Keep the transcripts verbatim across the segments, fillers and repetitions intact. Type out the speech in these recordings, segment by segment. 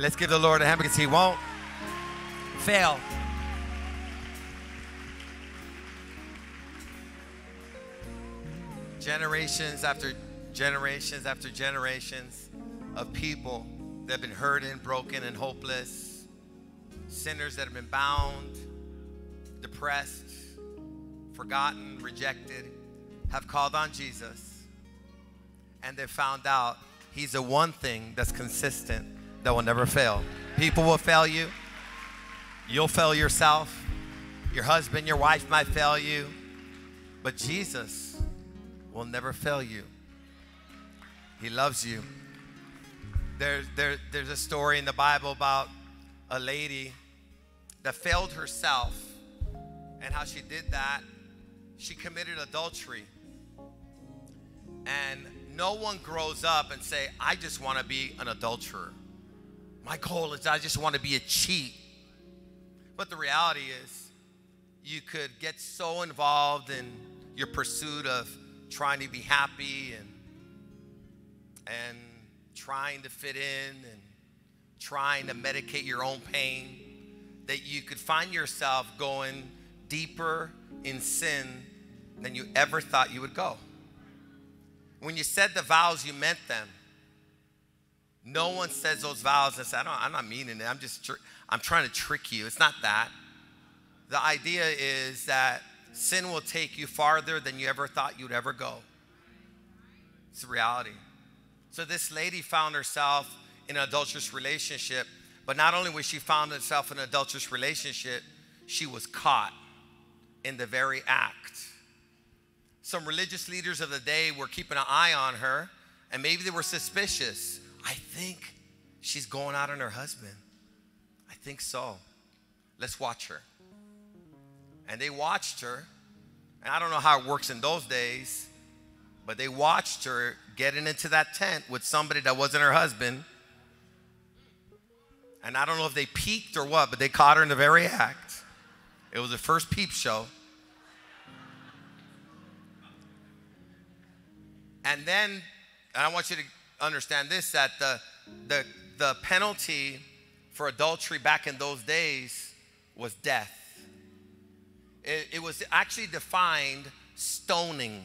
Let's give the Lord a hand because he won't fail. Generations after generations after generations of people that have been hurting, broken, and hopeless. Sinners that have been bound, depressed, forgotten, rejected, have called on Jesus. And they found out he's the one thing that's consistent that will never fail. People will fail you. You'll fail yourself. Your husband, your wife might fail you. But Jesus will never fail you. He loves you. There, there, there's a story in the Bible about a lady that failed herself, and how she did that, she committed adultery. And no one grows up and say, I just want to be an adulterer. My goal is I just want to be a cheat. But the reality is you could get so involved in your pursuit of trying to be happy and and trying to fit in and trying to medicate your own pain that you could find yourself going deeper in sin than you ever thought you would go. When you said the vows, you meant them. No one says those vows and says, I don't, I'm not meaning it. I'm just, tr I'm trying to trick you. It's not that. The idea is that sin will take you farther than you ever thought you'd ever go. It's the reality. So this lady found herself in an adulterous relationship, but not only was she found herself in an adulterous relationship, she was caught in the very act. Some religious leaders of the day were keeping an eye on her, and maybe they were suspicious. I think she's going out on her husband. I think so. Let's watch her. And they watched her, and I don't know how it works in those days, but they watched her getting into that tent with somebody that wasn't her husband. And I don't know if they peeked or what, but they caught her in the very act. It was the first peep show. And then, and I want you to understand this, that the, the, the penalty for adultery back in those days was death. It, it was actually defined stoning.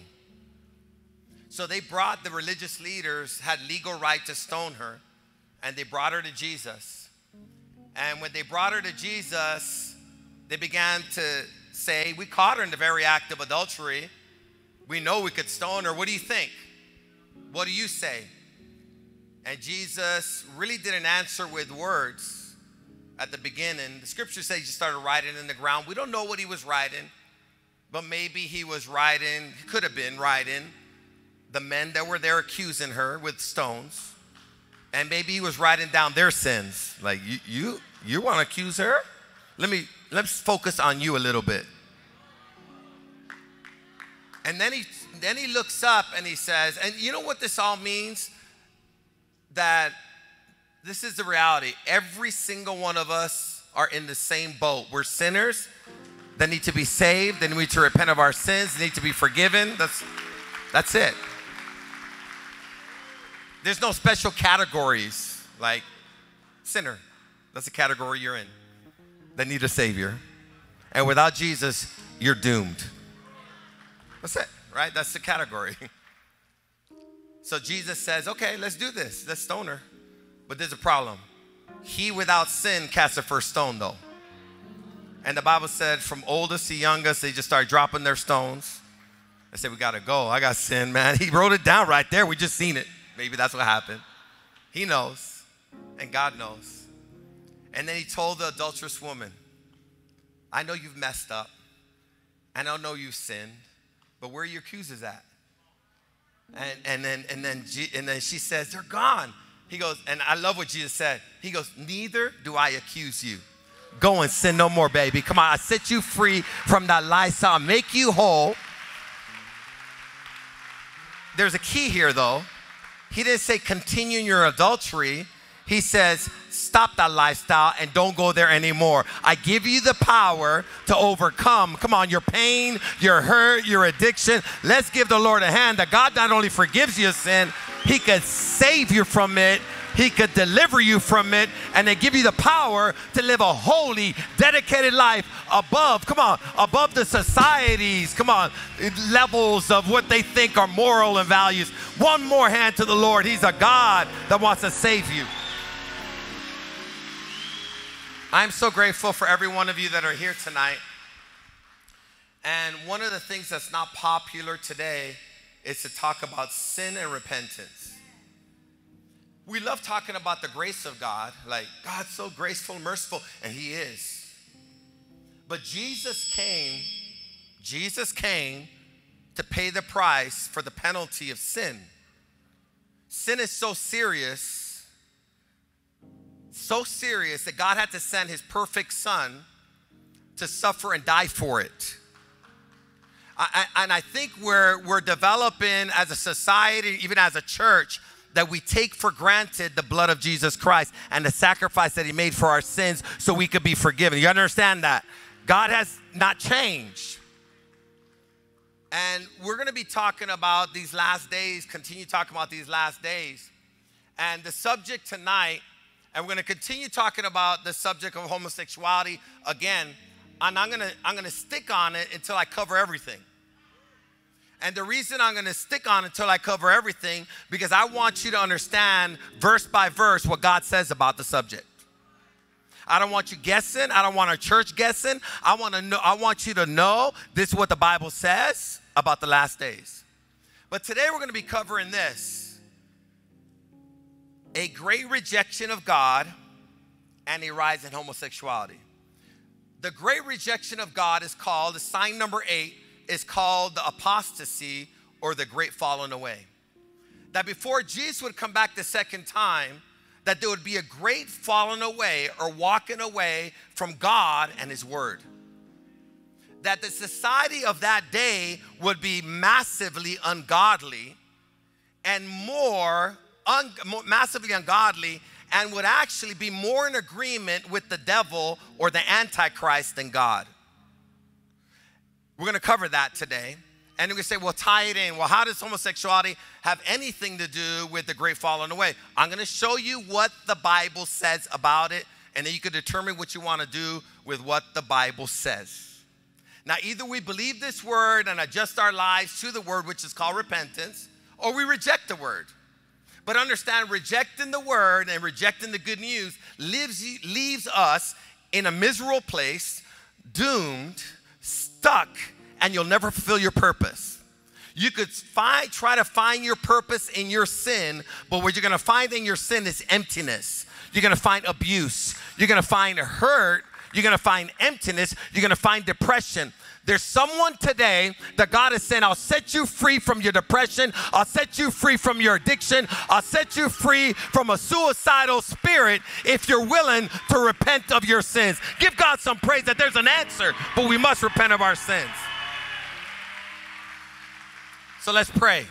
So they brought, the religious leaders had legal right to stone her, and they brought her to Jesus. And when they brought her to Jesus, they began to say, we caught her in the very act of adultery. We know we could stone her. What do you think? What do you say? And Jesus really didn't answer with words at the beginning. The scripture says he started writing in the ground. We don't know what he was writing, but maybe he was writing, he could have been writing the men that were there accusing her with stones. And maybe he was writing down their sins. Like, you, you, you want to accuse her? Let me, let's focus on you a little bit. And then he, then he looks up and he says, and you know what this all means? That this is the reality. Every single one of us are in the same boat. We're sinners that need to be saved. They need to repent of our sins. They need to be forgiven. That's, that's it. There's no special categories like sinner. That's a category you're in that need a savior. And without Jesus, you're doomed. That's it, right? That's the category. So Jesus says, okay, let's do this. Let's stone her. But there's a problem. He without sin cast the first stone though. And the Bible said from oldest to youngest, they just started dropping their stones. I said, we got to go. I got sin, man. He wrote it down right there. We just seen it. Maybe that's what happened. He knows, and God knows. And then he told the adulterous woman, I know you've messed up. I don't know you've sinned, but where are your accusers at? And, and, then, and, then, and then she says, they're gone. He goes, and I love what Jesus said. He goes, neither do I accuse you. Go and sin no more, baby. Come on, I set you free from that lifestyle. Make you whole. There's a key here, though. He didn't say continue your adultery. He says stop that lifestyle and don't go there anymore. I give you the power to overcome. Come on, your pain, your hurt, your addiction. Let's give the Lord a hand that God not only forgives you sin, he can save you from it He could deliver you from it and then give you the power to live a holy, dedicated life above, come on, above the society's, come on, levels of what they think are moral and values. One more hand to the Lord. He's a God that wants to save you. I'm so grateful for every one of you that are here tonight. And one of the things that's not popular today is to talk about sin and repentance. We love talking about the grace of God, like God's so graceful and merciful, and he is. But Jesus came, Jesus came to pay the price for the penalty of sin. Sin is so serious, so serious that God had to send his perfect son to suffer and die for it. I, and I think we're, we're developing as a society, even as a church, that we take for granted the blood of Jesus Christ and the sacrifice that he made for our sins so we could be forgiven. You understand that? God has not changed. And we're going to be talking about these last days, continue talking about these last days. And the subject tonight, and we're going to continue talking about the subject of homosexuality again. And I'm gonna, I'm gonna stick on it until I cover everything. And the reason I'm gonna stick on it until I cover everything, because I want you to understand verse by verse what God says about the subject. I don't want you guessing. I don't want our church guessing. I want to know, I want you to know this is what the Bible says about the last days. But today we're gonna be covering this: a great rejection of God and a rise in homosexuality. The great rejection of God is called, the sign number eight, is called the apostasy or the great falling away. That before Jesus would come back the second time, that there would be a great falling away or walking away from God and his word. That the society of that day would be massively ungodly and more, un massively ungodly and would actually be more in agreement with the devil or the Antichrist than God. We're going to cover that today. And we're going to say, well, tie it in. Well, how does homosexuality have anything to do with the great falling away? I'm going to show you what the Bible says about it, and then you can determine what you want to do with what the Bible says. Now, either we believe this word and adjust our lives to the word, which is called repentance, or we reject the word. But understand, rejecting the word and rejecting the good news lives, leaves us in a miserable place, doomed, stuck, and you'll never fulfill your purpose. You could find, try to find your purpose in your sin, but what you're going to find in your sin is emptiness. You're going to find abuse. You're going to find hurt. You're going to find emptiness. You're going to find depression. There's someone today that God is saying, I'll set you free from your depression. I'll set you free from your addiction. I'll set you free from a suicidal spirit if you're willing to repent of your sins. Give God some praise that there's an answer, but we must repent of our sins. So let's pray.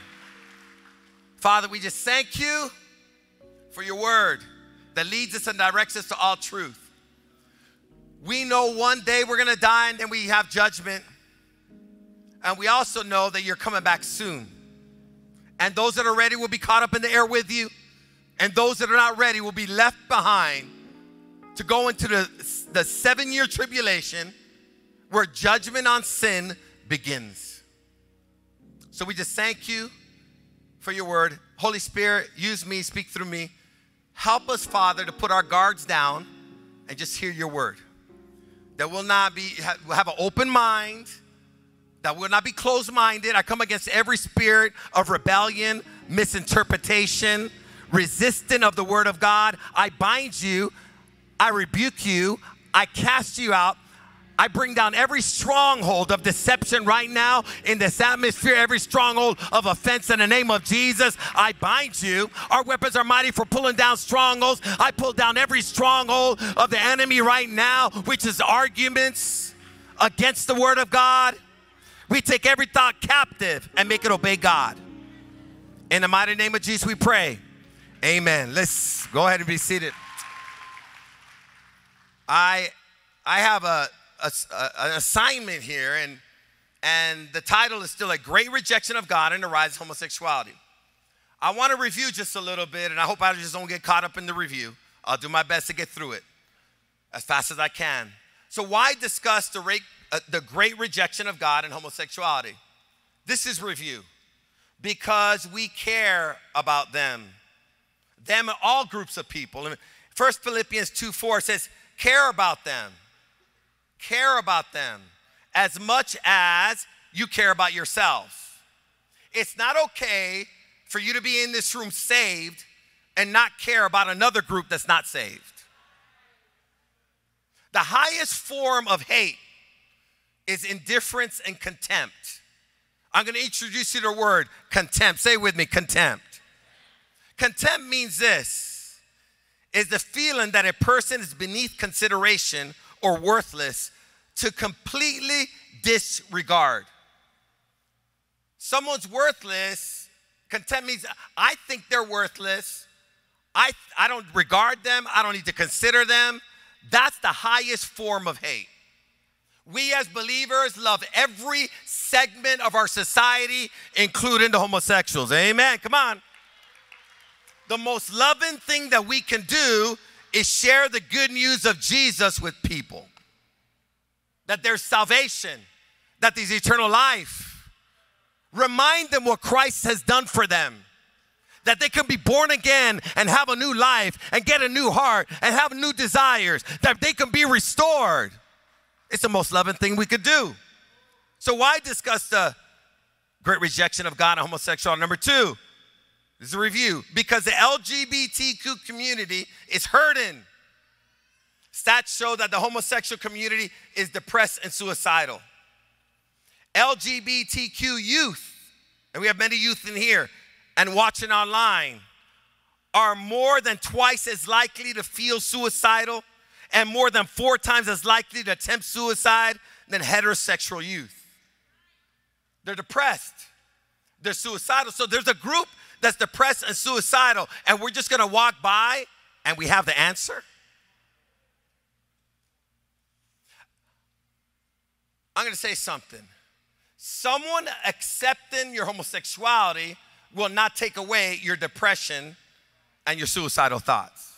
Father, we just thank you for your word that leads us and directs us to all truth. We know one day we're going to die and then we have judgment. And we also know that you're coming back soon. And those that are ready will be caught up in the air with you. And those that are not ready will be left behind to go into the, the seven-year tribulation where judgment on sin begins. So we just thank you for your word. Holy Spirit, use me, speak through me. Help us, Father, to put our guards down and just hear your word. That will not be, have an open mind, that will not be closed-minded. I come against every spirit of rebellion, misinterpretation, resistant of the word of God. I bind you, I rebuke you, I cast you out. I bring down every stronghold of deception right now in this atmosphere, every stronghold of offense in the name of Jesus. I bind you. Our weapons are mighty for pulling down strongholds. I pull down every stronghold of the enemy right now, which is arguments against the word of God. We take every thought captive and make it obey God. In the mighty name of Jesus, we pray. Amen. Let's go ahead and be seated. I, I have a... A, a, an assignment here, and, and the title is still A Great Rejection of God and the Rise of Homosexuality. I want to review just a little bit, and I hope I just don't get caught up in the review. I'll do my best to get through it as fast as I can. So why discuss the, re uh, the great rejection of God and homosexuality? This is review. Because we care about them. Them and all groups of people. First Philippians two four says, care about them. Care about them as much as you care about yourself. It's not okay for you to be in this room saved and not care about another group that's not saved. The highest form of hate is indifference and contempt. I'm going to introduce you to the word contempt. Say with me, contempt. Contempt means this, is the feeling that a person is beneath consideration or worthless, to completely disregard. Someone's worthless. Contempt means I think they're worthless. I, I don't regard them. I don't need to consider them. That's the highest form of hate. We as believers love every segment of our society, including the homosexuals. Amen. Come on. The most loving thing that we can do is share the good news of Jesus with people. That there's salvation, that there's eternal life. Remind them what Christ has done for them. That they can be born again and have a new life and get a new heart and have new desires. That they can be restored. It's the most loving thing we could do. So why discuss the great rejection of God and homosexuality? Number two, this is a review. Because the L G B T Q community is hurting. Stats show that the homosexual community is depressed and suicidal. L G B T Q youth, and we have many youth in here and watching online, are more than twice as likely to feel suicidal and more than four times as likely to attempt suicide than heterosexual youth. They're depressed. They're suicidal. So there's a group that's depressed and suicidal, and we're just going to walk by and we have the answer? I'm going to say something. Someone accepting your homosexuality will not take away your depression and your suicidal thoughts.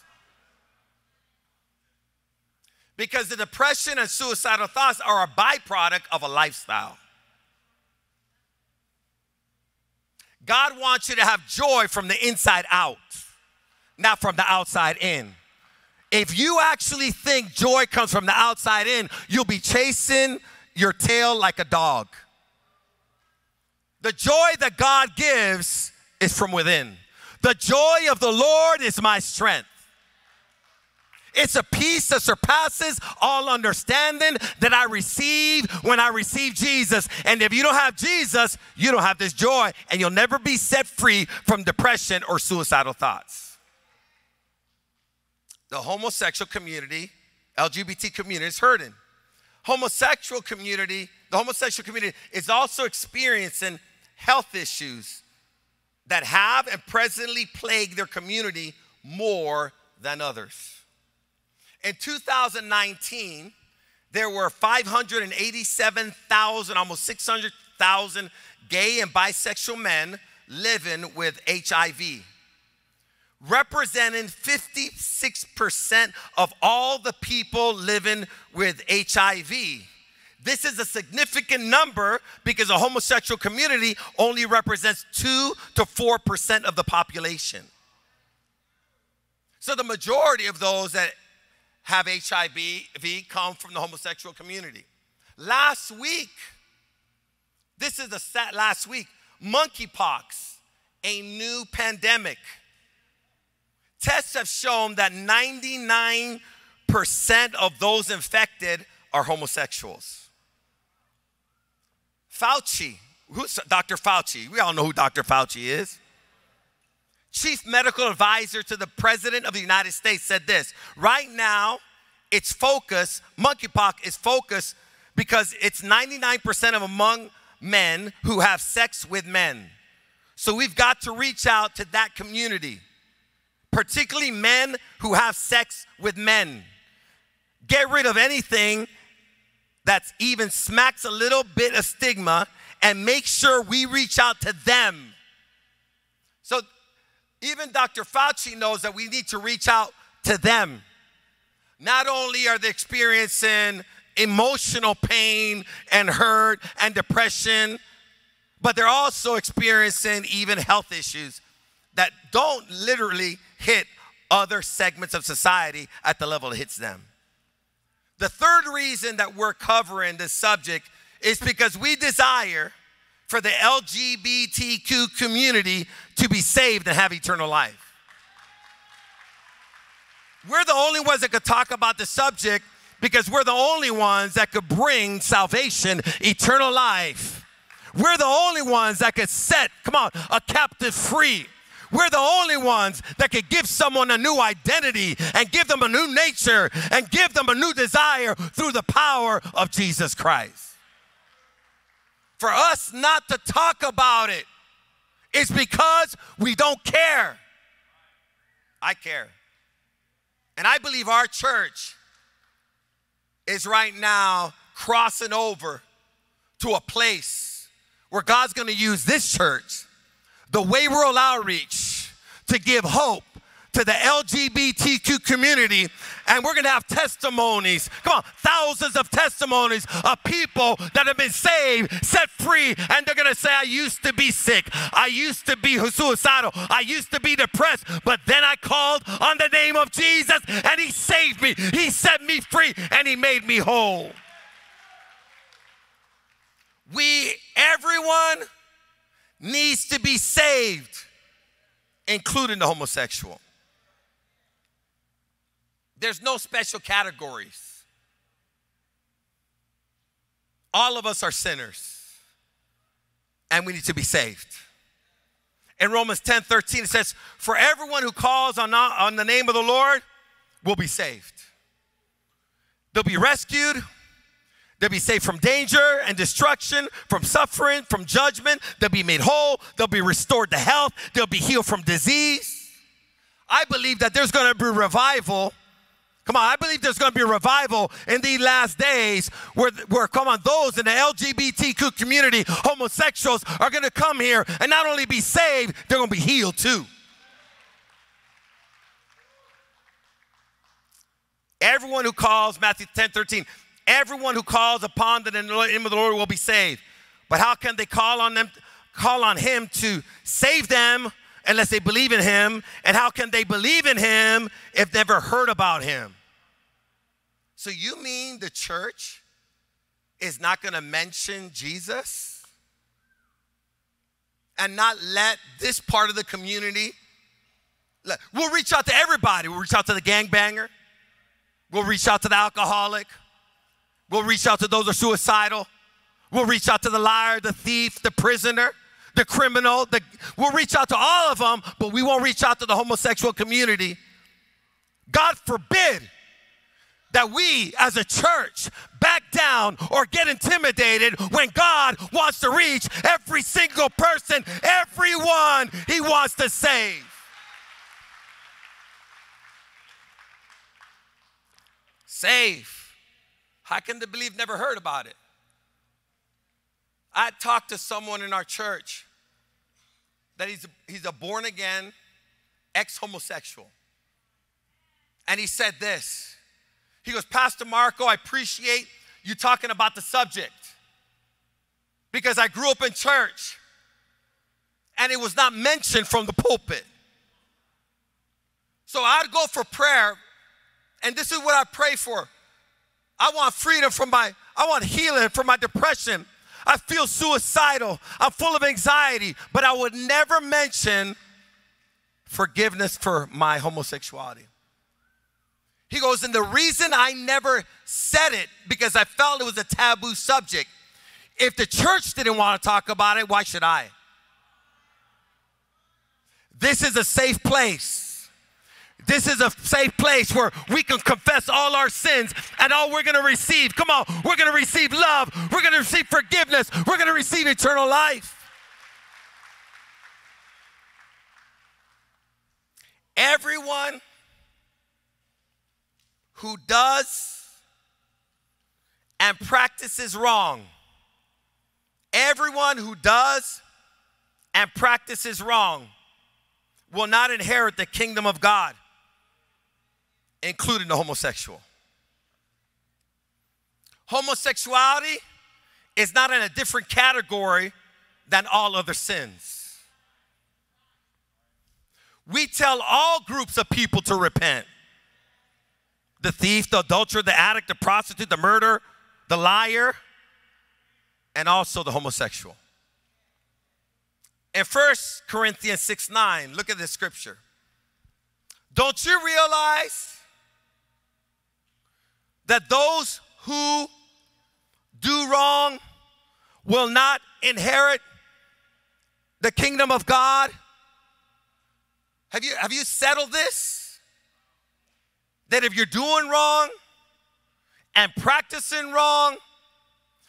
Because the depression and suicidal thoughts are a byproduct of a lifestyle. God wants you to have joy from the inside out, not from the outside in. If you actually think joy comes from the outside in, you'll be chasing your tail like a dog. The joy that God gives is from within. The joy of the Lord is my strength. It's a peace that surpasses all understanding that I receive when I receive Jesus. And if you don't have Jesus, you don't have this joy, and you'll never be set free from depression or suicidal thoughts. The homosexual community, L G B T community, is hurting. Homosexual community, the homosexual community is also experiencing health issues that have and presently plague their community more than others. In two thousand nineteen, there were five hundred eighty-seven thousand, almost six hundred thousand gay and bisexual men living with H I V, representing fifty-six percent of all the people living with H I V. This is a significant number because the homosexual community only represents two to four percent of the population. So the majority of those that have H I V come from the homosexual community. Last week, this is the stat last week, monkeypox, a new pandemic. Tests have shown that ninety-nine percent of those infected are homosexuals. Fauci, who's Doctor Fauci? We all know who Doctor Fauci is. Chief medical advisor to the president of the United States said this, right now it's focused, monkeypox is focused because it's ninety-nine percent of among men who have sex with men. So we've got to reach out to that community, particularly men who have sex with men. Get rid of anything that's even smacks a little bit of stigma and make sure we reach out to them. So Even Doctor Fauci knows that we need to reach out to them. Not only are they experiencing emotional pain and hurt and depression, but they're also experiencing even health issues that don't literally hit other segments of society at the level it hits them. The third reason that we're covering this subject is because we desire for the L G B T Q community to be saved and have eternal life. We're the only ones that could talk about the subject because we're the only ones that could bring salvation, eternal life. We're the only ones that could set, come on, a captive free. We're the only ones that could give someone a new identity and give them a new nature and give them a new desire through the power of Jesus Christ. For us not to talk about it is because we don't care. I care. And I believe our church is right now crossing over to a place where God's going to use this church, the Way World Outreach, to give hope to the L G B T Q community. And we're going to have testimonies, come on, thousands of testimonies of people that have been saved, set free, and they're going to say, I used to be sick, I used to be suicidal, I used to be depressed, but then I called on the name of Jesus and he saved me, he set me free, and he made me whole. We, everyone needs to be saved, including the homosexual. There's no special categories. All of us are sinners, and we need to be saved. In Romans ten thirteen, it says, for everyone who calls on, on the name of the Lord will be saved. They'll be rescued. They'll be saved from danger and destruction, from suffering, from judgment. They'll be made whole. They'll be restored to health. They'll be healed from disease. I believe that there's going to be revival. Come on, I believe there's going to be a revival in these last days where, where, come on, those in the L G B T Q community, homosexuals, are going to come here and not only be saved, they're going to be healed too. Everyone who calls, Matthew ten thirteen, everyone who calls upon the name of the Lord will be saved. But how can they call on them, call on him to save them unless they believe in him? And how can they believe in him if they've never heard about him? So you mean the church is not going to mention Jesus and not let this part of the community? We'll reach out to everybody. We'll reach out to the gangbanger. We'll reach out to the alcoholic. We'll reach out to those who are suicidal. We'll reach out to the liar, the thief, the prisoner, the criminal. The, we'll reach out to all of them, but we won't reach out to the homosexual community. God forbid that we as a church back down or get intimidated when God wants to reach every single person, everyone he wants to save. Save. How can they believe never heard about it? I talked to someone in our church that he's a, he's a born-again ex-homosexual. And he said this. He goes, Pastor Marco, I appreciate you talking about the subject because I grew up in church and it was not mentioned from the pulpit. So I'd go for prayer, and this is what I pray for. I want freedom from my, I want healing from my depression. I feel suicidal. I'm full of anxiety. But I would never mention forgiveness for my homosexuality. He goes, and the reason I never said it, because I felt it was a taboo subject. If the church didn't want to talk about it, why should I? This is a safe place. This is a safe place where we can confess all our sins, and all we're going to receive, come on, we're going to receive love, we're going to receive forgiveness, we're going to receive eternal life. Everyone who does and practices wrong, everyone who does and practices wrong will not inherit the kingdom of God, including the homosexual. Homosexuality is not in a different category than all other sins. We tell all groups of people to repent. The thief, the adulterer, the addict, the prostitute, the murderer, the liar, and also the homosexual. In First Corinthians six nine, look at this scripture. Don't you realize that those who do wrong will not inherit the kingdom of God? Have you, have you settled this? That if you're doing wrong and practicing wrong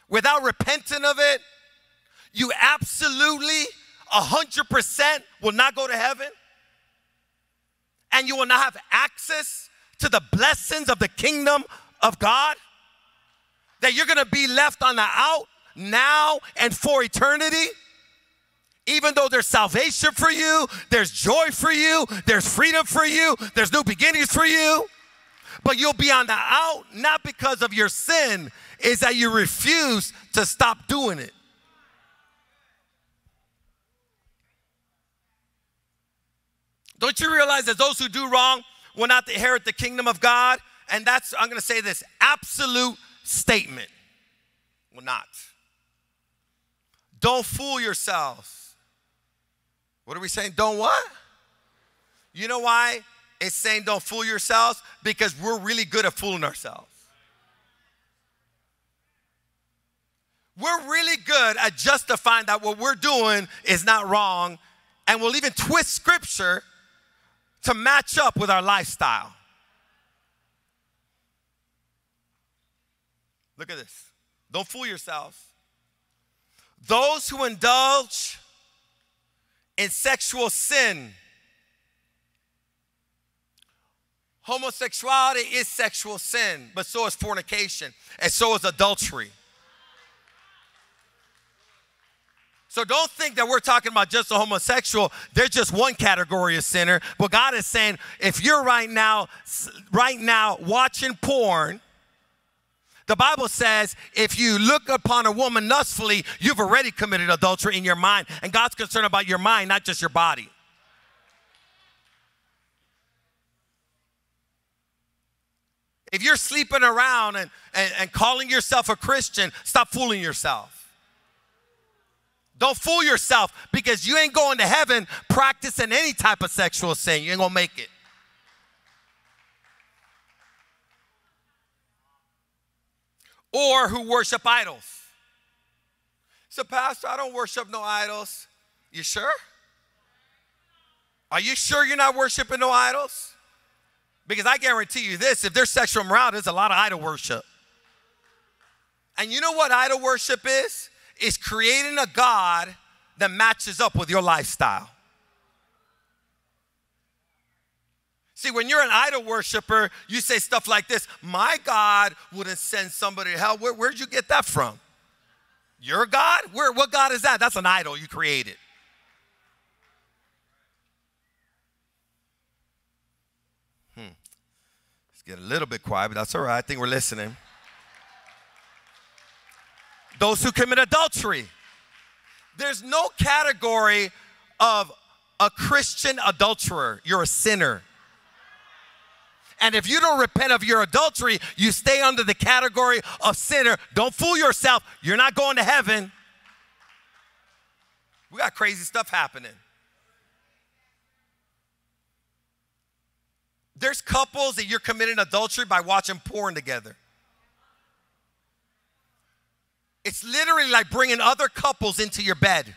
without repenting of it, you absolutely one hundred percent will not go to heaven, and you will not have access to the blessings of the kingdom of God? That you're going to be left on the out now and for eternity? Even though there's salvation for you, there's joy for you, there's freedom for you, there's new beginnings for you, but you'll be on the out, not because of your sin, is that you refuse to stop doing it. Don't you realize that those who do wrong will not inherit the kingdom of God? And that's, I'm going to say this, absolute statement. Will not. Don't fool yourselves. What are we saying? Don't what? You know why it's saying don't fool yourselves? Because we're really good at fooling ourselves. We're really good at justifying that what we're doing is not wrong, and we'll even twist scripture to match up with our lifestyle. Look at this. Don't fool yourselves. Those who indulge in sexual sin. Homosexuality is sexual sin, but so is fornication, and so is adultery. So don't think that we're talking about just a homosexual. They're just one category of sinner. But God is saying, if you're right now, right now watching porn, the Bible says, if you look upon a woman lustfully, you've already committed adultery in your mind. And God's concerned about your mind, not just your body. If you're sleeping around and, and, and calling yourself a Christian, stop fooling yourself. Don't fool yourself, because you ain't going to heaven practicing any type of sexual sin. You ain't going to make it. Or who worship idols. So, Pastor, I don't worship no idols. You sure? Are you sure you're not worshiping no idols? Because I guarantee you this, if there's sexual immorality, there's a lot of idol worship. And you know what idol worship is? Is creating a God that matches up with your lifestyle. See, when you're an idol worshiper, you say stuff like this: my God wouldn't send somebody to hell. Where, where'd you get that from? Your God? Where, what God is that? That's an idol you created. Hmm. Let's get a little bit quiet, but that's all right. I think we're listening. Those who commit adultery. There's no category of a Christian adulterer. You're a sinner. And if you don't repent of your adultery, you stay under the category of sinner. Don't fool yourself. You're not going to heaven. We got crazy stuff happening. There's couples that you're committing adultery by watching porn together. It's literally like bringing other couples into your bed.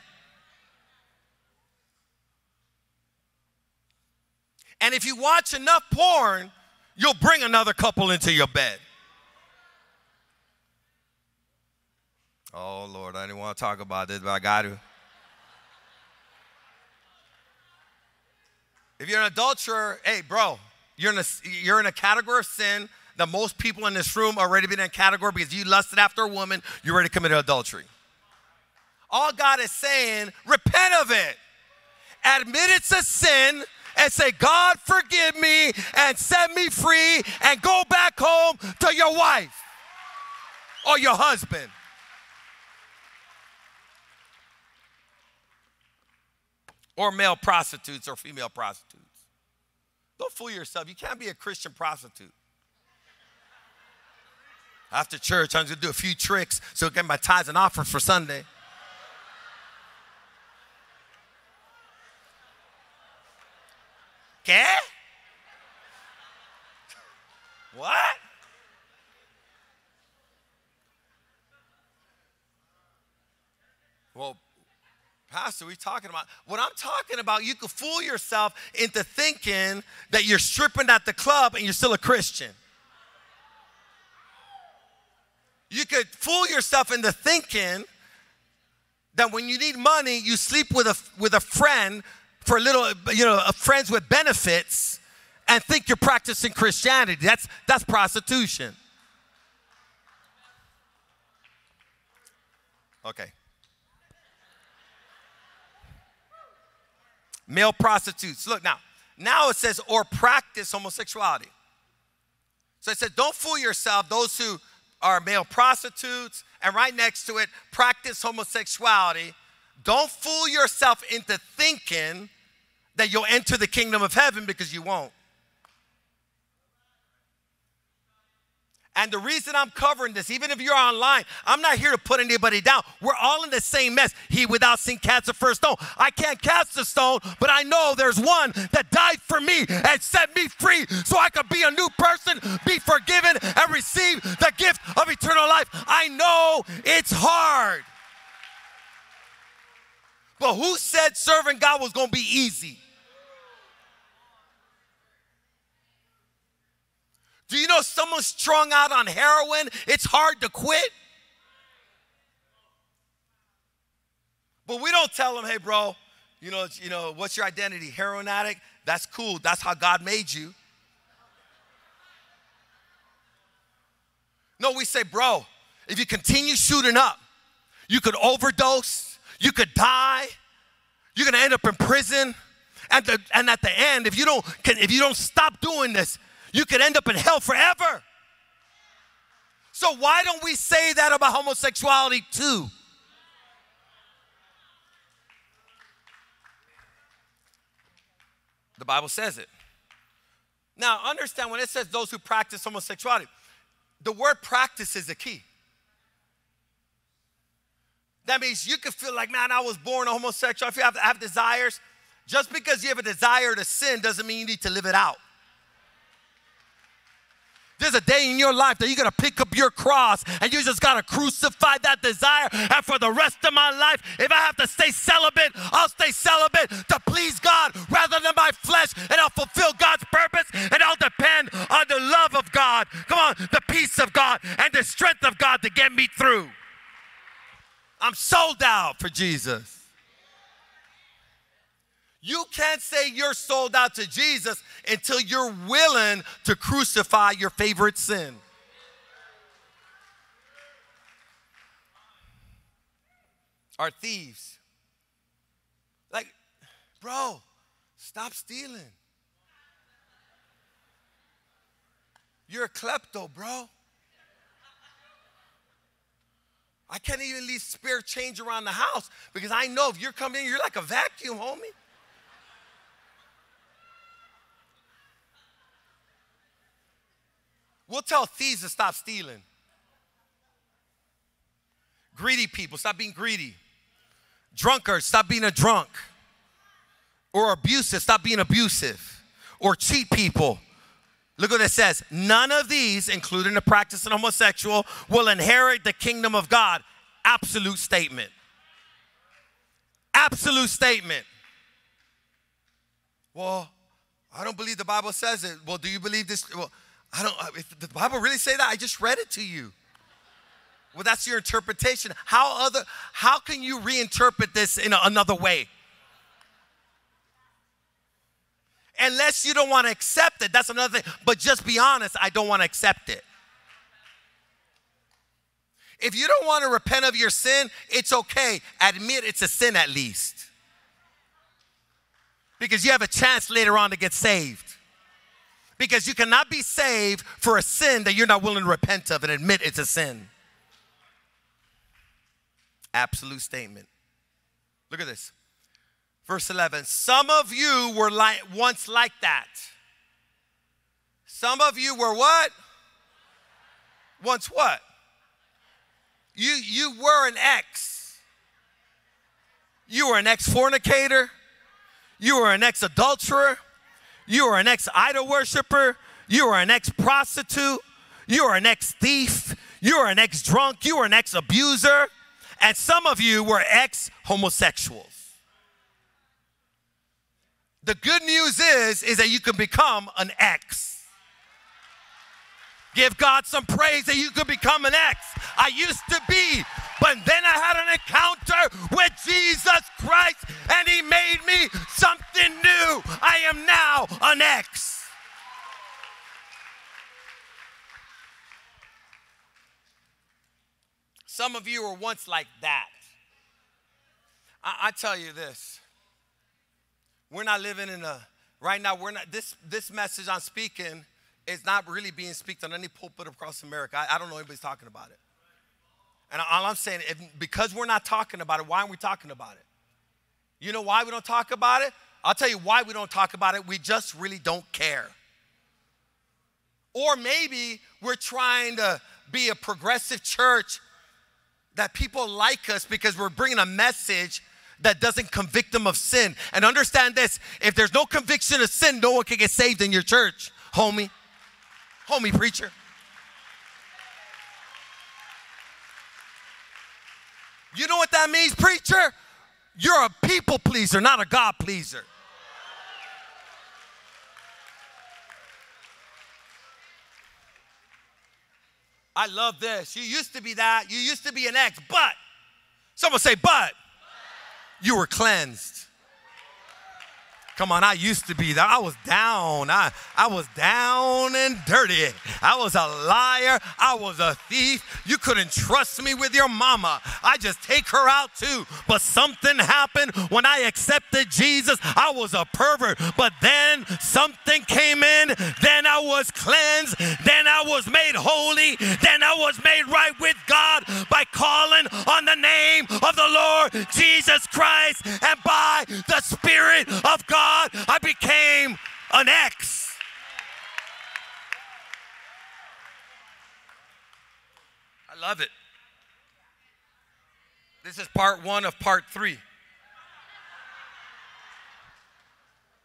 And if you watch enough porn, you'll bring another couple into your bed. Oh, Lord, I didn't want to talk about this, but I got to. If you're an adulterer, hey, bro, you're in a, you're in a category of sin that most people in this room already been in a category, because you lusted after a woman, you already committed adultery. All God is saying, repent of it. admit it's a sin and say, God, forgive me and set me free, and go back home to your wife or your husband. Or male prostitutes or female prostitutes. Don't fool yourself. You can't be a Christian prostitute. After church, I'm going to do a few tricks so I get my tithes and offerings for Sunday. ¿Qué? What? Well, Pastor, what are you talking about? What I'm talking about, you can fool yourself into thinking that you're stripping at the club and you're still a Christian. You could fool yourself into thinking that when you need money, you sleep with a, with a friend for a little, you know, friends with benefits, and think you're practicing Christianity. That's, that's prostitution. Okay. Male prostitutes. Look now, now it says, or practice homosexuality. So it says, don't fool yourself, those who are male prostitutes, and right next to it, practice homosexuality. Don't fool yourself into thinking that you'll enter the kingdom of heaven, because you won't. And the reason I'm covering this, even if you're online, I'm not here to put anybody down. We're all in the same mess. He without sin cast the first stone. I can't cast a stone, but I know there's one that died for me and set me free so I could be a new person, be forgiven, and receive the gift of eternal life. I know it's hard. But who said serving God was going to be easy? Do you know someone's strung out on heroin? It's hard to quit. But we don't tell them, hey, bro, you know, you know, what's your identity? Heroin addict? That's cool. That's how God made you. No, we say, bro, if you continue shooting up, you could overdose, you could die, you're going to end up in prison. And, the, and at the end, if you don't, if you don't stop doing this, you could end up in hell forever. So why don't we say that about homosexuality too? The Bible says it. Now understand, when it says those who practice homosexuality, the word practice is the key. That means you could feel like, man, I was born a homosexual. If you have, have desires, just because you have a desire to sin doesn't mean you need to live it out. There's a day in your life that you're going to pick up your cross and you just got to crucify that desire. And for the rest of my life, if I have to stay celibate, I'll stay celibate to please God rather than my flesh. And I'll fulfill God's purpose, and I'll depend on the love of God. Come on, the peace of God and the strength of God to get me through. I'm sold out for Jesus. You can't say you're sold out to Jesus until you're willing to crucify your favorite sin. Are thieves. Like, bro, stop stealing. You're a klepto, bro. I can't even leave spare change around the house because I know if you're coming in, you're like a vacuum, homie. We'll tell thieves to stop stealing. Greedy people, stop being greedy. Drunkards, stop being a drunk. Or abusive, stop being abusive. Or cheat people. Look what it says. None of these, including the practicing homosexual, will inherit the kingdom of God. Absolute statement. Absolute statement. Well, I don't believe the Bible says it. Well, do you believe this? Well, I don't, if the Bible really say that? I just read it to you. Well, that's your interpretation. How other, how can you reinterpret this in a, another way? Unless you don't want to accept it, that's another thing. But just be honest, I don't want to accept it. If you don't want to repent of your sin, it's okay. Admit it's a sin at least. Because you have a chance later on to get saved. Because you cannot be saved for a sin that you're not willing to repent of and admit it's a sin. Absolute statement. Look at this. Verse eleven. Some of you were like, once like that. Some of you were what? Once what? You, you were an ex. You were an ex-fornicator. You were an ex-adulterer. You were an ex-idol worshiper. You were an ex-prostitute. You were an ex-thief. You were an ex-drunk. You were an ex-abuser. And some of you were ex-homosexuals. The good news is, is that you can become an ex. Give God some praise that you can become an ex. I used to be, but then I had an encounter with Jesus Christ, and he made me something new. I am now an ex. Some of you were once like that. I, I tell you this. We're not living in a, right now, we're not, this, this message I'm speaking is not really being speaked on any pulpit across America. I, I don't know anybody's talking about it. And all I'm saying, if, because we're not talking about it, why aren't we talking about it? You know why we don't talk about it? I'll tell you why we don't talk about it. We just really don't care. Or maybe we're trying to be a progressive church that people like us because we're bringing a message that doesn't convict them of sin. And understand this, if there's no conviction of sin, no one can get saved in your church, homie. Homie preacher. You know what that means, preacher? You're a people pleaser, not a God pleaser. I love this. You used to be that. You used to be an ex, but, someone say, but, but. You were cleansed. Come on, I used to be that. I was down. I, I was down and dirty. I was a liar. I was a thief. You couldn't trust me with your mama. I just take her out too. But something happened when I accepted Jesus. I was a pervert. But then something came in. Then I was cleansed. Then I was made holy. Then I was made right with God by calling on the name of the Lord Jesus Christ and by the Spirit of God. I became an ex. I love it. This is part one of part three.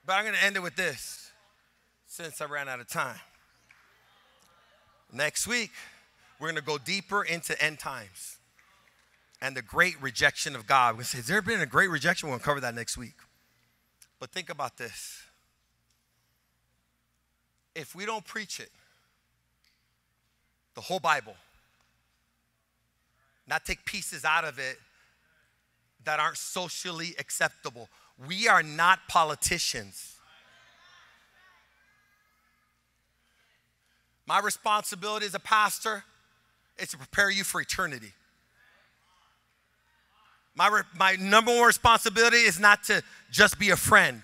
But I'm going to end it with this, since I ran out of time. Next week, we're going to go deeper into end times and the great rejection of God. We're going to say, has there been a great rejection? We're going to cover that next week. But think about this. If we don't preach it, the whole Bible, not take pieces out of it that aren't socially acceptable. We are not politicians. My responsibility as a pastor is to prepare you for eternity. My, my number one responsibility is not to just be a friend.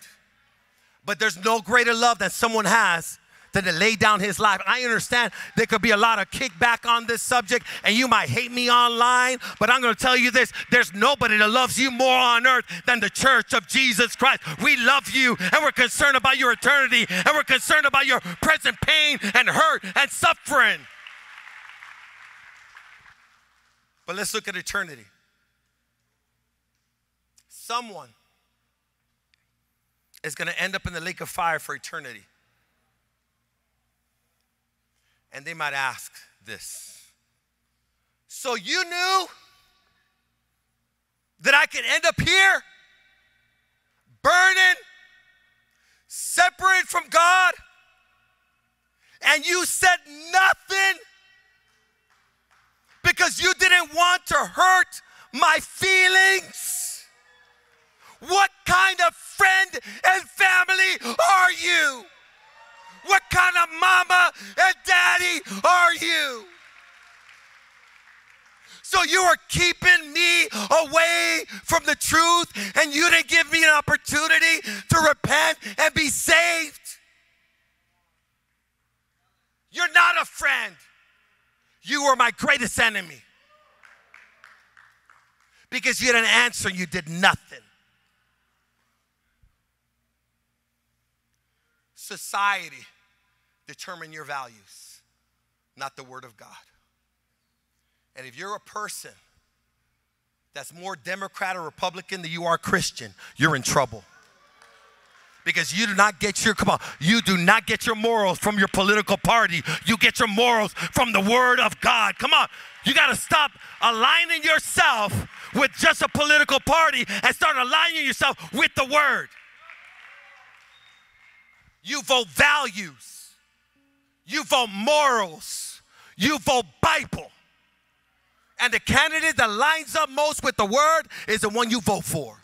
But there's no greater love that someone has than to lay down his life. I understand there could be a lot of kickback on this subject, and you might hate me online, but I'm going to tell you this. There's nobody that loves you more on earth than the church of Jesus Christ. We love you, and we're concerned about your eternity, and we're concerned about your present pain and hurt and suffering. But let's look at eternity. Someone is going to end up in the lake of fire for eternity. And they might ask this. So you knew that I could end up here, burning, separate from God, and you said nothing because you didn't want to hurt my feelings? What kind of friend and family are you? What kind of mama and daddy are you? So you are keeping me away from the truth, and you didn't give me an opportunity to repent and be saved. You're not a friend. You were my greatest enemy. Because you didn't answer, you did nothing. Society determines your values, not the Word of God. And if you're a person that's more Democrat or Republican than you are Christian, you're in trouble. Because you do not get your, come on, you do not get your morals from your political party. You get your morals from the Word of God. Come on, you got to stop aligning yourself with just a political party and start aligning yourself with the Word. You vote values. You vote morals. You vote Bible. And the candidate that lines up most with the Word is the one you vote for.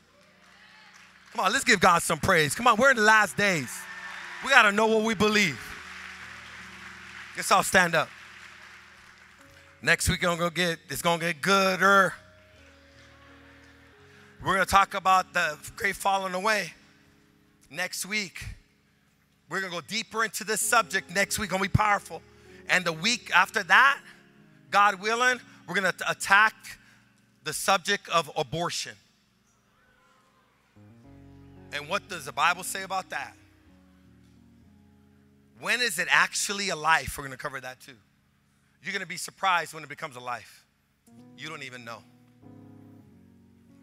Come on, let's give God some praise. Come on, we're in the last days. We got to know what we believe. Let's all stand up. Next week, gonna go get, it's going to get gooder. We're going to talk about the great falling away next week. We're going to go deeper into this subject next week. It's going to be powerful. And the week after that, God willing, we're going to attack the subject of abortion. And what does the Bible say about that? When is it actually a life? We're going to cover that too. You're going to be surprised when it becomes a life. You don't even know.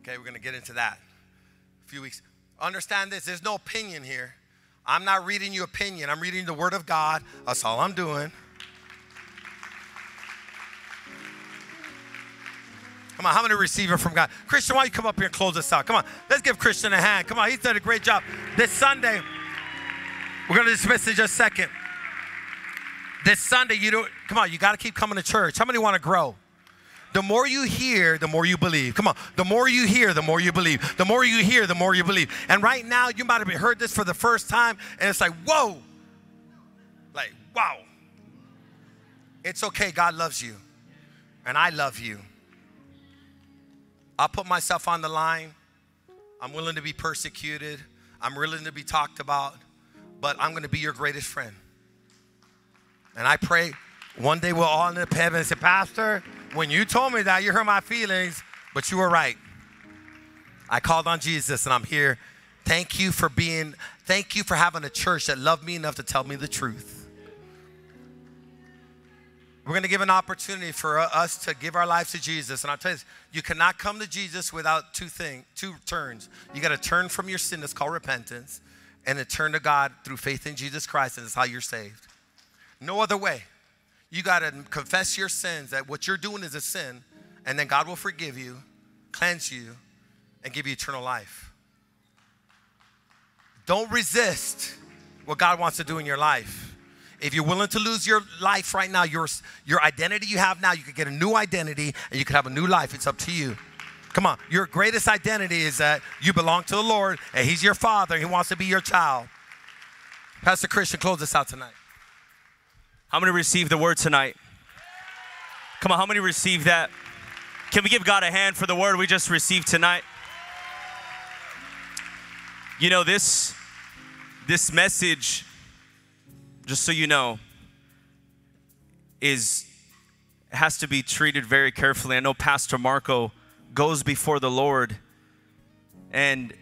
Okay, we're going to get into that in a few weeks. Understand this, there's no opinion here. I'm not reading your opinion. I'm reading the Word of God. That's all I'm doing. Come on, how many receive it from God? Christian, why don't you come up here and close us out? Come on, let's give Christian a hand. Come on, he's done a great job. This Sunday, we're going to dismiss in just a second. This Sunday, you don't, come on, you got to keep coming to church. How many want to grow? The more you hear, the more you believe. Come on, the more you hear, the more you believe. The more you hear, the more you believe. And right now, you might have heard this for the first time, and it's like, whoa. Like, wow. It's okay, God loves you, and I love you. I'll put myself on the line. I'm willing to be persecuted. I'm willing to be talked about, but I'm going to be your greatest friend. And I pray one day we'll all end up heaven and say, Pastor, when you told me that, you hurt my feelings, but you were right. I called on Jesus and I'm here. Thank you for being, thank you for having a church that loved me enough to tell me the truth. We're going to give an opportunity for us to give our lives to Jesus. And I'll tell you this, you cannot come to Jesus without two things, two turns. You got to turn from your sin, that's called repentance, and then turn to God through faith in Jesus Christ, and that's how you're saved. No other way. You got to confess your sins, that what you're doing is a sin, and then God will forgive you, cleanse you, and give you eternal life. Don't resist what God wants to do in your life. If you're willing to lose your life right now, your, your identity you have now, you could get a new identity and you could have a new life. It's up to you. Come on. Your greatest identity is that you belong to the Lord and He's your Father and He wants to be your child. Pastor Christian, close us out tonight. How many received the word tonight? Come on, how many received that? Can we give God a hand for the word we just received tonight? You know, this, this message, just so you know, is has to be treated very carefully. I know Pastor Marco goes before the Lord and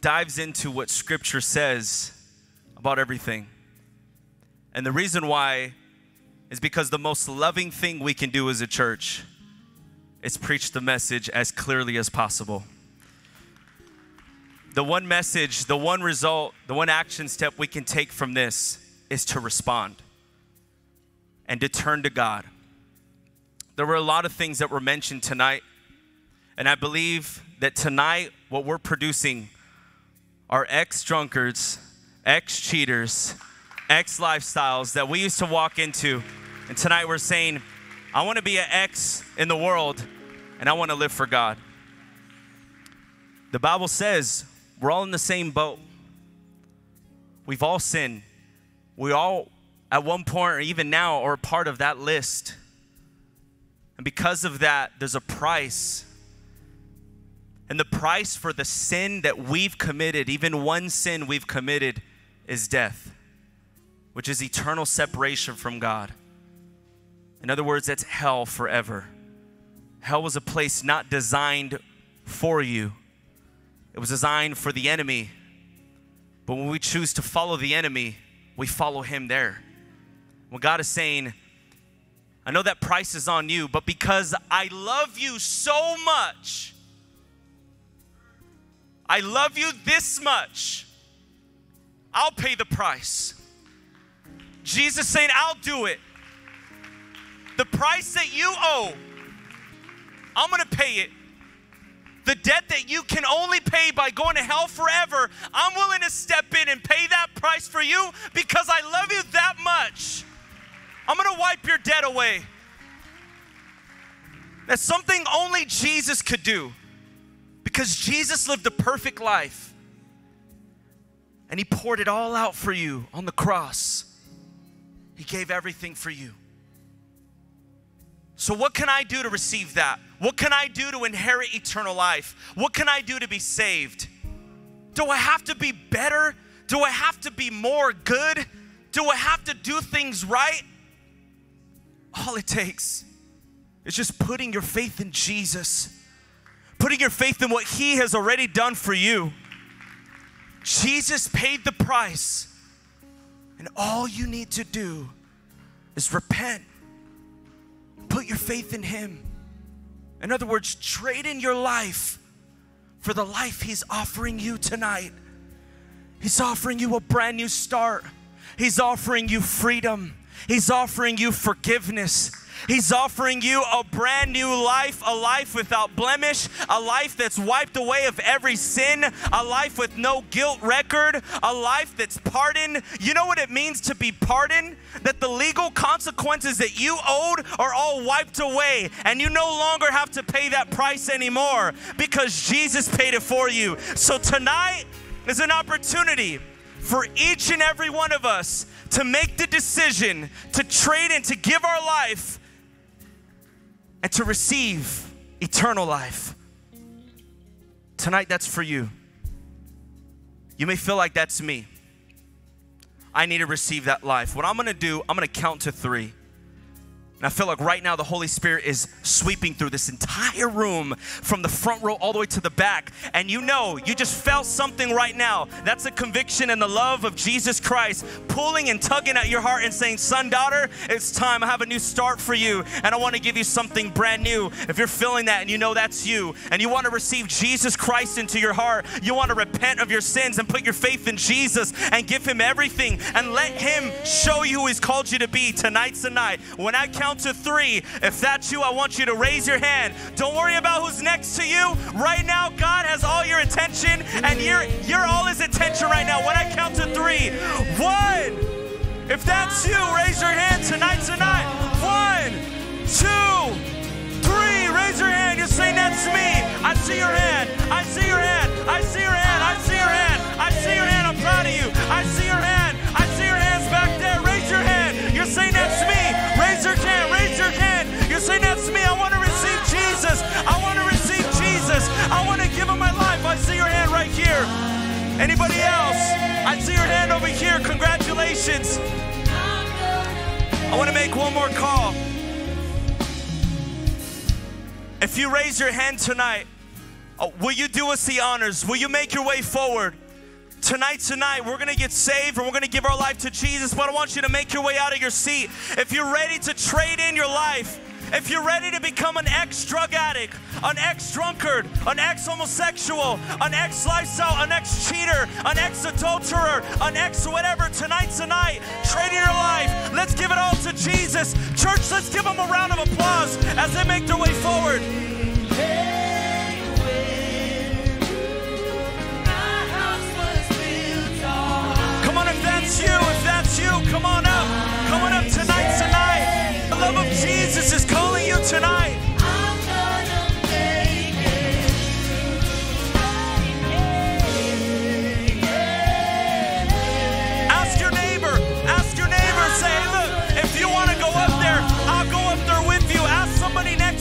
dives into what Scripture says about everything. And the reason why is because the most loving thing we can do as a church is preach the message as clearly as possible. The one message, the one result, the one action step we can take from this is to respond and to turn to God. There were a lot of things that were mentioned tonight, and I believe that tonight what we're producing are ex-drunkards, ex-cheaters, ex-lifestyles that we used to walk into. And tonight we're saying, I want to be an ex in the world, and I want to live for God. The Bible says, we're all in the same boat. We've all sinned. We all, at one point or even now, are part of that list. And because of that, there's a price. And the price for the sin that we've committed, even one sin we've committed, is death, which is eternal separation from God. In other words, that's hell forever. Hell was a place not designed for you. It was designed for the enemy. But when we choose to follow the enemy, we follow him there. When God is saying, I know that price is on you, but because I love you so much, I love you this much, I'll pay the price. Jesus saying, I'll do it. The price that you owe, I'm going to pay it. The debt that you can only pay by going to hell forever, I'm willing to step in and pay that price for you because I love you that much. I'm going to wipe your debt away. That's something only Jesus could do, because Jesus lived a perfect life and he poured it all out for you on the cross. He gave everything for you. So what can I do to receive that? What can I do to inherit eternal life? What can I do to be saved? Do I have to be better? Do I have to be more good? Do I have to do things right? All it takes is just putting your faith in Jesus, putting your faith in what he has already done for you. Jesus paid the price, and all you need to do is repent. Put your faith in him. In other words, trade in your life for the life he's offering you tonight. He's offering you a brand new start. He's offering you freedom. He's offering you forgiveness. He's offering you a brand new life, a life without blemish, a life that's wiped away of every sin, a life with no guilt record, a life that's pardoned. You know what it means to be pardoned? That the legal consequences that you owed are all wiped away, and you no longer have to pay that price anymore because Jesus paid it for you. So tonight is an opportunity for each and every one of us to make the decision to trade and to give our life and to receive eternal life. Tonight, that's for you. You may feel like that's me. I need to receive that life. What I'm gonna do, I'm gonna count to three. And I feel like right now the Holy Spirit is sweeping through this entire room from the front row all the way to the back. And you know, you just felt something right now. That's a conviction and the love of Jesus Christ pulling and tugging at your heart and saying, son, daughter, it's time. I have a new start for you, and I want to give you something brand new. If you're feeling that and you know that's you, and you want to receive Jesus Christ into your heart, you want to repent of your sins and put your faith in Jesus and give him everything and let him show you who he's called you to be, tonight's the night. When I count to three, if that's you, I want you to raise your hand. Don't worry about who's next to you. Right now, God has all your attention, and you're you're all his attention right now. When I count to three, one, if that's you, raise your hand tonight, tonight. One, two, three, raise your hand. You're saying, that's me. I see your hand. I see your hand. I see your hand. I see your hand. I see your hand. I'm proud of you. I see your hand. I see your hands back there. Raise your hand. You're saying, that's me. Raise your hand, raise your hand. You're saying, that's me. I want to receive Jesus. I want to receive Jesus. I want to give him my life. I see your hand right here. Anybody else? I see your hand over here. Congratulations. I want to make one more call. If you raise your hand tonight, will you do us the honors? Will you make your way forward? Tonight, tonight, we're going to get saved and we're going to give our life to Jesus, but I want you to make your way out of your seat. If you're ready to trade in your life, if you're ready to become an ex-drug addict, an ex-drunkard, an ex-homosexual, an ex-lifestyle, an ex-cheater, an ex-adulterer, an ex-whatever, tonight's the night, trade in your life. Let's give it all to Jesus. Church, let's give them a round of applause as they make their way forward. That's you, if that's you, come on up. Come on up tonight, tonight. The love of Jesus is calling you tonight. I'm gonna make it through. Ask your neighbor, ask your neighbor, say, hey, look, if you want to go up there, I'll go up there with you. Ask somebody next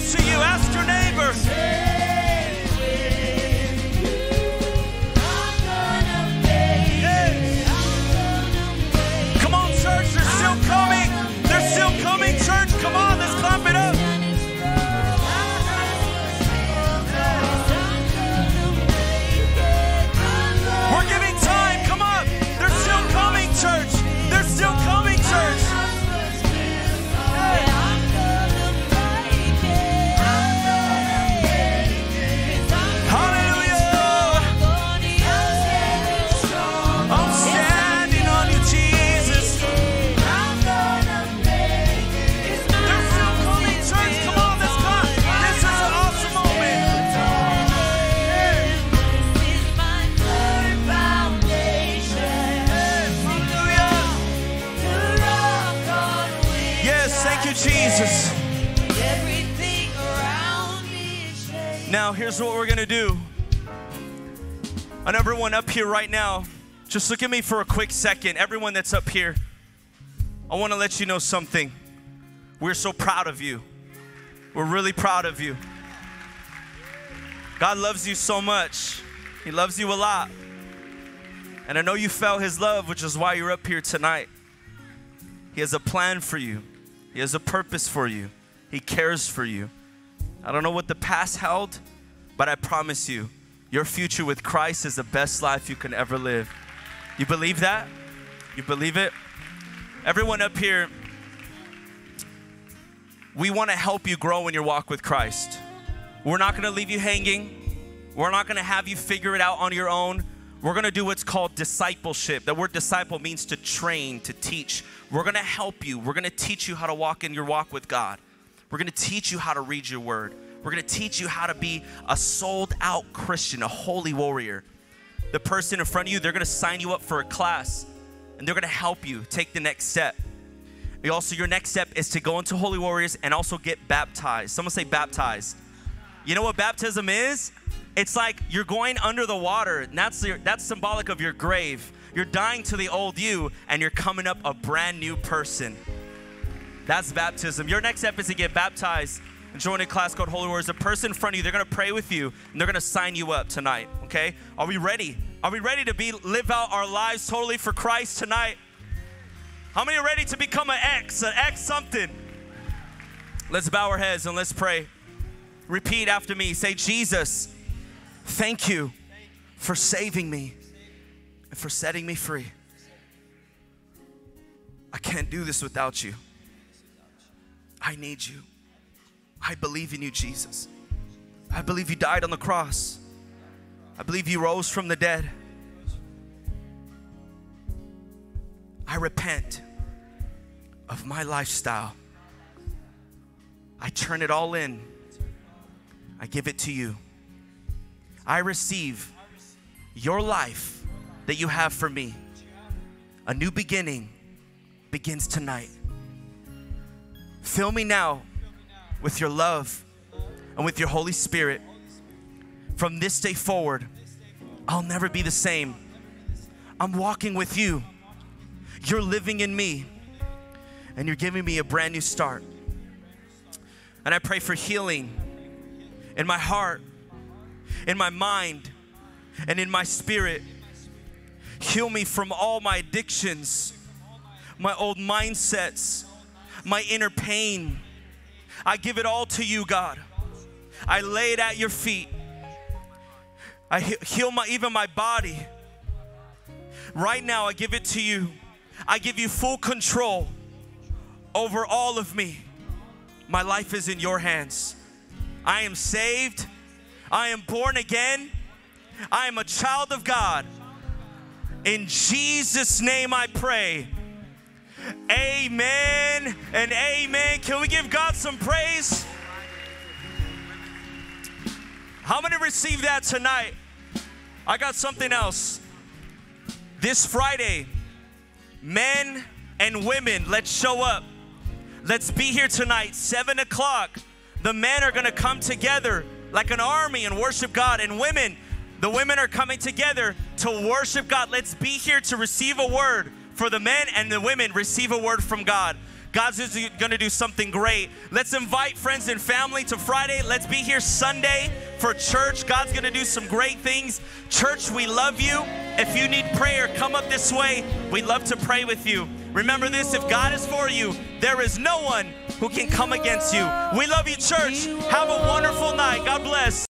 Thank you, Jesus. Everything around me is changing. Now, here's what we're going to do. And everyone up here right now, just look at me for a quick second. Everyone that's up here, I want to let you know something. We're so proud of you. We're really proud of you. God loves you so much. He loves you a lot. And I know you felt His love, which is why you're up here tonight. He has a plan for you. He has a purpose for you. He cares for you. I don't know what the past held, but I promise you, your future with Christ is the best life you can ever live. You believe that? You believe it? Everyone up here, we want to help you grow in your walk with Christ. We're not going to leave you hanging. We're not going to have you figure it out on your own. We're going to do what's called discipleship. That word disciple means to train, to teach. We're going to help you. We're going to teach you how to walk in your walk with God. We're going to teach you how to read your word. We're going to teach you how to be a sold out Christian, a holy warrior. The person in front of you, they're going to sign you up for a class and they're going to help you take the next step. Also, your next step is to go into Holy Warriors and also get baptized. Someone say baptized. You know what baptism is? It's like you're going under the water, and that's, your, that's symbolic of your grave. You're dying to the old you, and you're coming up a brand new person. That's baptism. Your next step is to get baptized and join a class called Holy Warriors. The person in front of you, they're going to pray with you, and they're going to sign you up tonight, okay? Are we ready? Are we ready to be live out our lives totally for Christ tonight? How many are ready to become an ex, an ex something? Let's bow our heads and let's pray. Repeat after me. Say, Jesus, thank you for saving me and for setting me free. I can't do this without you. I need you. I believe in you, Jesus. I believe you died on the cross. I believe you rose from the dead. I repent of my lifestyle. I turn it all in. I give it to you. I receive your life that you have for me. A new beginning begins tonight. Fill me now with your love and with your Holy Spirit. From this day forward, I'll never be the same. I'm walking with you. You're living in me, and you're giving me a brand new start. And I pray for healing in my heart, in my mind, and in my spirit. Heal me from all my addictions, my old mindsets, my inner pain. I give it all to you, God. I lay it at your feet. I heal my, even my body. Right now, I give it to you. I give you full control over all of me. My life is in your hands. I am saved. I am born again. I am a child of God. In Jesus' name I pray. Amen and amen. Can we give God some praise? How many received that tonight? I got something else. This Friday, men and women, let's show up. Let's be here tonight, seven o'clock. The men are going to come together like an army and worship God. And women, the women are coming together to worship God. Let's be here to receive a word for the men and the women. Receive a word from God. God's going to do something great. Let's invite friends and family to Friday. Let's be here Sunday for church. God's going to do some great things. Church, we love you. If you need prayer, come up this way. We'd love to pray with you. Remember this, if God is for you, there is no one who can come against you. We love you, church. Have a wonderful night. God bless.